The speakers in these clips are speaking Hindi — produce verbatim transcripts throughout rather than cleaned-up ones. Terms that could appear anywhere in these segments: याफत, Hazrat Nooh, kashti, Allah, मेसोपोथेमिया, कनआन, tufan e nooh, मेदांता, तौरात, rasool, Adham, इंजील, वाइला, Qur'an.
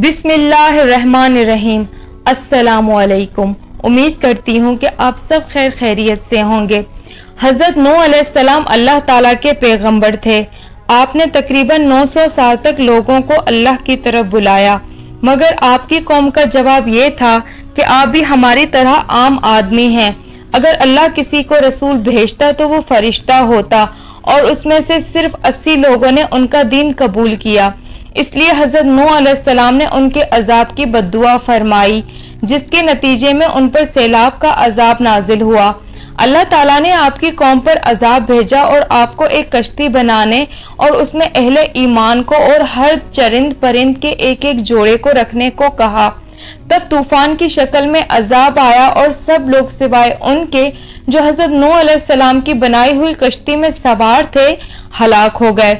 बिस्मिल्लाहिर्रहमानिर्रहीम। अस्सलामुअलैकुम। उम्मीद करती हूँ कि आप सब खैर खैरियत से होंगे। हज़रत नूह अलैहिस्सलाम अल्लाह ताला के पैगम्बर थे। आपने तकरीबन नौ सौ साल तक लोगों को अल्लाह की तरफ बुलाया, मगर आपकी कौम का जवाब ये था कि आप भी हमारी तरह आम आदमी हैं। अगर अल्लाह किसी को रसूल भेजता तो वो फरिश्ता होता, और उसमें से सिर्फ अस्सी लोगों ने उनका दीन कबूल किया। इसलिए हज़रत नूह अलैहिस्सलाम ने उनके अजाब की बद्दुआ फरमाई, जिसके नतीजे में उन पर सैलाब का अजाब नाजिल हुआ। अल्लाह ताला ने आपकी कौम पर अजाब भेजा और आपको एक कश्ती बनाने और उसमें अहले ईमान को और हर चरिंद परिंद के एक एक जोड़े को रखने को कहा। तब तूफान की शक्ल में अजाब आया और सब लोग सिवाय उनके जो हज़रत नूह अलैहिस्सलाम की बनाई हुई कश्ती में सवार थे, हलाक हो गए।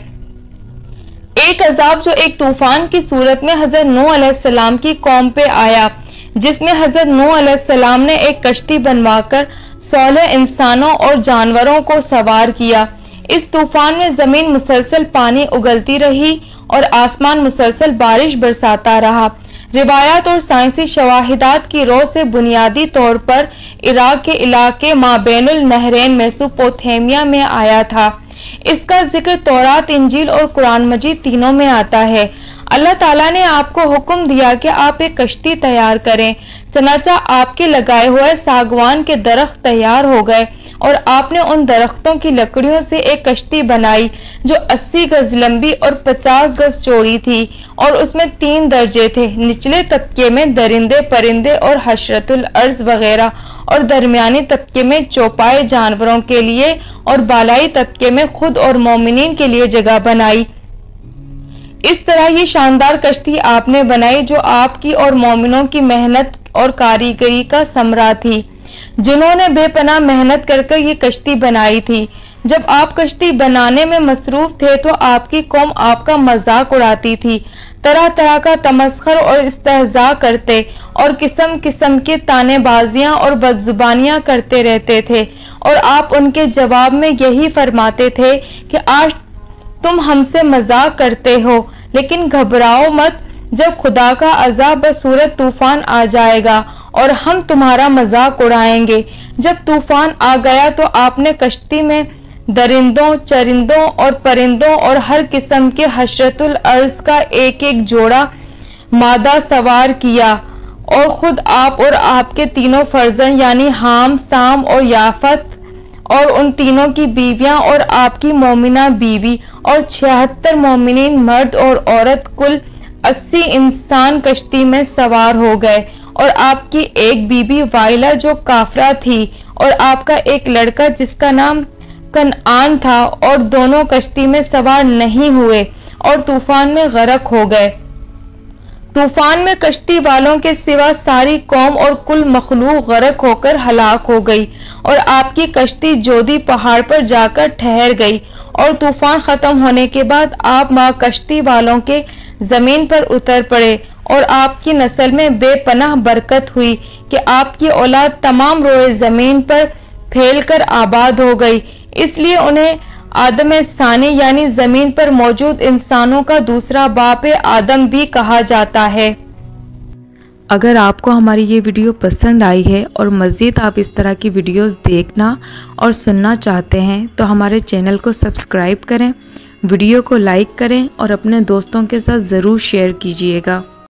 एक अजाब जो एक तूफान की सूरत में हज़रत नूह अलैहिस्सलाम की कौम पे आया, जिसमें हज़रत नूह अलैहिस्सलाम ने एक कश्ती बनवाकर सोलह इंसानों और जानवरों को सवार किया। इस तूफान में जमीन मुसलसल पानी उगलती रही और आसमान मुसलसल बारिश बरसाता रहा। रिवायत और साइंसी शवाहिदात की रो से बुनियादी तौर पर इराक के इलाके माबैनुल नहरेन मेसोपोथेमिया में आया था। इसका जिक्र तौरात, इंजील और कुरान मजीद तीनों में आता है। अल्लाह ताला ने आपको हुक्म दिया कि आप एक कश्ती तैयार करें, चनाचा आपके लगाए हुए सागवान के दरख्त तैयार हो गए और आपने उन दरख्तों की लकड़ियों से एक कश्ती बनाई जो अस्सी गज लंबी और पचास गज चौड़ी थी, और उसमें तीन दर्जे थे। निचले तबके में दरिंदे, परिंदे और हशरतुल अर्ज वगैरह, और दरमियानी तबके में चौपाए जानवरों के लिए, और बालाई तबके में खुद और मोमिनीन के लिए जगह बनाई। इस तरह ये शानदार कश्ती आपने बनाई जो आपकी और मोमिनों की मेहनत और कारीगरी का समरा थी, जिन्होंने बेपनाह मेहनत करके ये कश्ती बनाई थी। जब आप कश्ती बनाने में मसरूफ थे तो आपकी कौम आपका मजाक उड़ाती थी, तरह तरह का तमस्खर और इस्तेहजा करते और किस्म किस्म के तानेबाजियां और बदजुबानियां करते रहते थे, और आप उनके जवाब में यही फरमाते थे कि आज तुम हमसे मजाक करते हो, लेकिन घबराओ मत, जब खुदा का अजाब बसूरत तूफान आ जाएगा और हम तुम्हारा मजाक उड़ाएंगे। जब तूफान आ गया तो आपने कश्ती में दरिंदों, चरिंदों और परिंदों और हर किस्म के हशरतुल अर्ज का एक एक जोड़ा मादा सवार किया, और खुद आप और आपके तीनों फर्जन यानी हाम, साम और याफत, और उन तीनों की बीवियां और आपकी मोमिना बीवी और छिहत्तर मोमिनीन मर्द और औरत, कुल अस्सी इंसान कश्ती में सवार हो गए। और आपकी एक बीबी वाइला जो काफरा थी, और आपका एक लड़का जिसका नाम कनआन था, और दोनों कश्ती में सवार नहीं हुए और तूफान में गरक हो गए। तूफान में कश्ती वालों के सिवा सारी कौम और कुल मखलूक गरक होकर हलाक हो गई, और आपकी कश्ती जोदी पहाड़ पर जाकर ठहर गई। और तूफान खत्म होने के बाद आप माँ कश्ती वालों के जमीन पर उतर पड़े, और आपकी नस्ल में बेपनाह बरकत हुई कि आपकी औलाद तमाम रोए जमीन पर फैलकर आबाद हो गई। इसलिए उन्हें आदम सानी यानी जमीन पर मौजूद इंसानों का दूसरा बाप आदम भी कहा जाता है। अगर आपको हमारी ये वीडियो पसंद आई है और मज़ीद आप इस तरह की वीडियोस देखना और सुनना चाहते हैं तो हमारे चैनल को सब्सक्राइब करें, वीडियो को लाइक करें और अपने दोस्तों के साथ ज़रूर शेयर कीजिएगा।